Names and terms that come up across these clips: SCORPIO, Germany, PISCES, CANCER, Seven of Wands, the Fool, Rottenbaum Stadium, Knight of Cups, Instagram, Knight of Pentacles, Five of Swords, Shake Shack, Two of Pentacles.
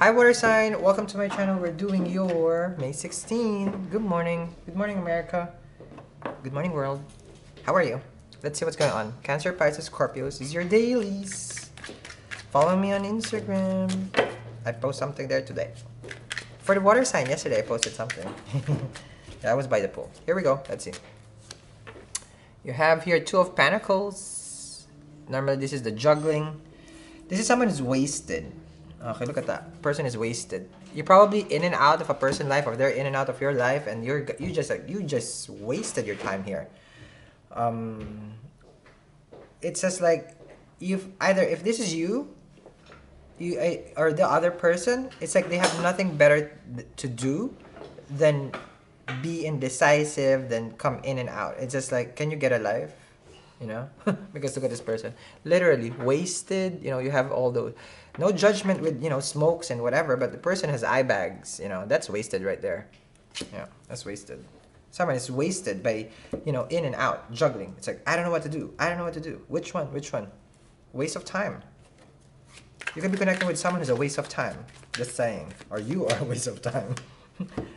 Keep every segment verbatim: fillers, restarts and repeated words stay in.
Hi water sign, welcome to my channel. We're doing your May sixteenth. Good morning. Good morning America. Good morning world. How are you? Let's see what's going on. Cancer, Pisces, Scorpios is your dailies. Follow me on Instagram. I post something there today. For the water sign, yesterday I posted something. That was by the pool. Here we go. Let's see. You have here Two of Pentacles. Normally this is the juggling. This is someone who's wasted. Okay, look at that. Person is wasted. You're probably in and out of a person's life, or they're in and out of your life, and you're you just like you just wasted your time here. Um, it's just like you've either if this is you, you I, or the other person. It's like they have nothing better to do than be indecisive, then come in and out. It's just like, can you get a life? You know, because look at this person, literally wasted. You know, you have all those, no judgment with, you know, smokes and whatever, but the person has eye bags, you know, that's wasted right there. Yeah, that's wasted. Someone is wasted by, you know, in and out, juggling. It's like, I don't know what to do. I don't know what to do. Which one, which one? Waste of time. You could be connecting with someone who's a waste of time. Just saying, or you are a waste of time.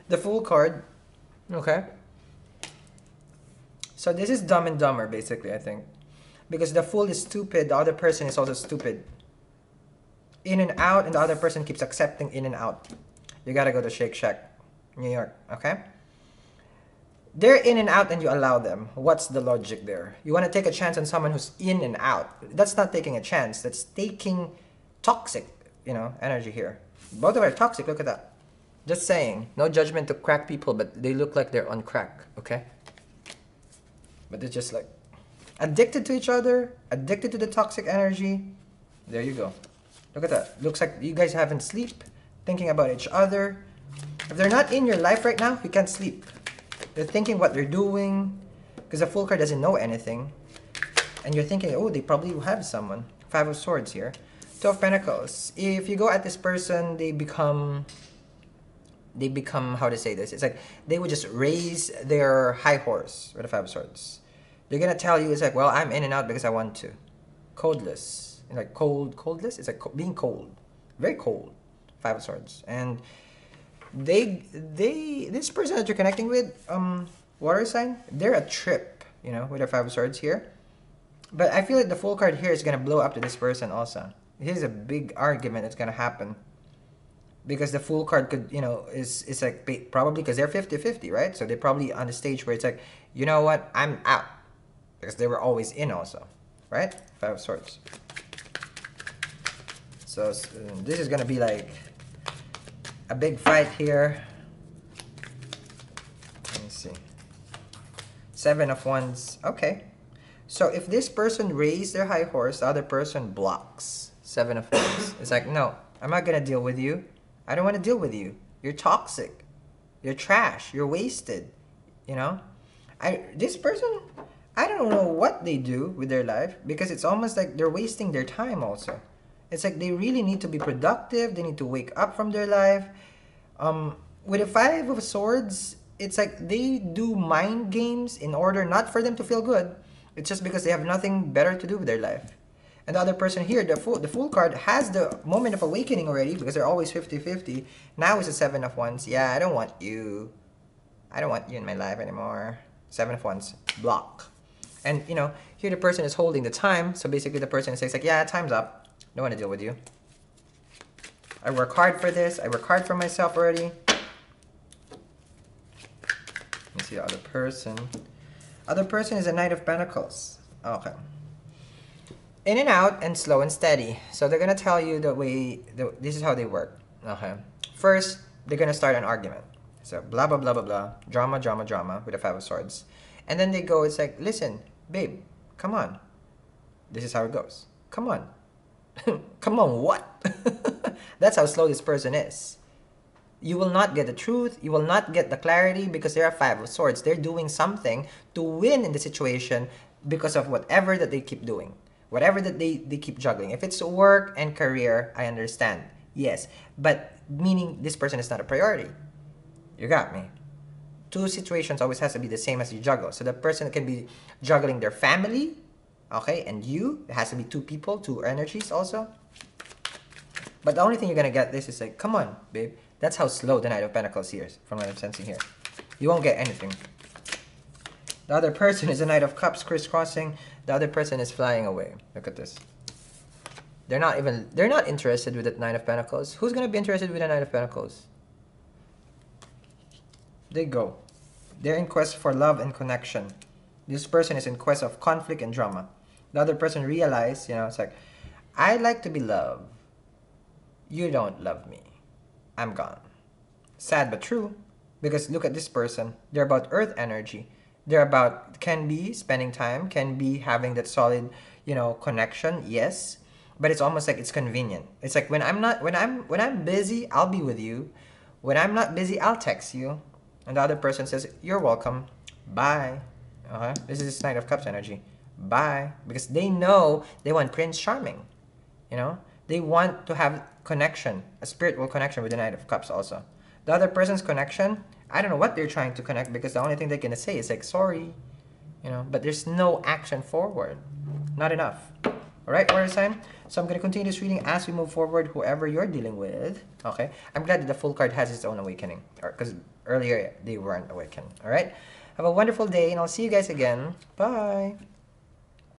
The Fool card. Okay. So this is Dumb and Dumber, basically, I think. Because the Fool is stupid, the other person is also stupid. In and out, and the other person keeps accepting in and out. You gotta go to Shake Shack, New York, okay? They're in and out and you allow them. What's the logic there? You wanna take a chance on someone who's in and out. That's not taking a chance, that's taking toxic, you know, energy here. Both of them are toxic, look at that. Just saying, no judgment to crack people, but they look like they're on crack, okay? But they're just like addicted to each other, addicted to the toxic energy. There you go. Look at that. Looks like you guys haven't sleep, thinking about each other. If they're not in your life right now, you can't sleep. They're thinking what they're doing because the Fool card doesn't know anything. And you're thinking, oh, they probably have someone. Five of Swords here. Two of Pentacles. If you go at this person, they become... They become, how to say this? It's like they would just raise their high horse with the Five of Swords. They're gonna tell you, it's like, well, I'm in and out because I want to. Coldless. It's like cold, coldless? It's like co being cold. Very cold. Five of Swords. And they, they, this person that you're connecting with, um, water sign, they're a trip, you know, with the Five of Swords here. But I feel like the Fool card here is gonna blow up to this person also. Here's a big argument that's gonna happen. Because the Fool card could, you know, is it's like probably because they're fifty fifty, right? So they're probably on the stage where it's like, you know what, I'm out. Because they were always in also, right? Five of Swords. So, so this is going to be like a big fight here. Let me see. Seven of Wands. Okay. So if this person raised their high horse, the other person blocks. Seven of Wands. It's like, no, I'm not going to deal with you. I don't want to deal with you. You're toxic. You're trash. You're wasted. You know? I This person, I don't know what they do with their life because it's almost like they're wasting their time also. It's like they really need to be productive. They need to wake up from their life. Um, with the Five of Swords, it's like they do mind games in order not for them to feel good. It's just because they have nothing better to do with their life. And the other person here, the Fool, the Fool card, has the moment of awakening already because they're always fifty fifty. Now it's a Seven of Wands. Yeah, I don't want you. I don't want you in my life anymore. Seven of Wands. Block. And, you know, here the person is holding the time. So basically the person says, like, yeah, time's up. Don't want to deal with you. I work hard for this. I work hard for myself already. Let me see the other person. Other person is a Knight of Pentacles. Okay. In and out and slow and steady. So they're gonna tell you the way, the, this is how they work. Okay. First, they're gonna start an argument. So blah, blah, blah, blah, blah. Drama, drama, drama with the Five of Swords. And then they go, it's like, listen, babe, come on. This is how it goes. Come on. Come on, what? That's how slow this person is. You will not get the truth. You will not get the clarity because they're a Five of Swords. They're doing something to win in the situation because of whatever that they keep doing. Whatever that they, they keep juggling. If it's work and career, I understand. Yes. But meaning this person is not a priority. You got me. Two situations always has to be the same as you juggle. So the person can be juggling their family, okay, and you. It has to be two people, two energies also. But the only thing you're going to get this is like, come on, babe. That's how slow the Knight of Pentacles here is, from what I'm sensing here. You won't get anything. The other person is the Knight of Cups crisscrossing. The other person is flying away. Look at this. They're not even, they're not interested with the Knight of Pentacles. Who's going to be interested with the Knight of Pentacles? They go. They're in quest for love and connection. This person is in quest of conflict and drama. The other person realized, you know, it's like, I like to be loved. You don't love me. I'm gone. Sad but true, because look at this person. They're about earth energy. They're about, can be spending time, can be having that solid, you know, connection, yes. But it's almost like it's convenient. It's like when I'm not, when I'm, when I'm busy, I'll be with you. When I'm not busy, I'll text you. And the other person says, you're welcome. Bye. Uh-huh. This is Knight of Cups energy. Bye. Because they know they want Prince Charming. You know? They want to have connection, a spiritual connection with the Knight of Cups also. The other person's connection, I don't know what they're trying to connect, because the only thing they're going to say is like, sorry. You know? But there's no action forward. Not enough. Alright, water sign. So I'm going to continue this reading as we move forward, whoever you're dealing with. Okay. I'm glad that the full card has its own awakening. Because earlier they weren't awakened. Alright. Have a wonderful day, and I'll see you guys again. Bye.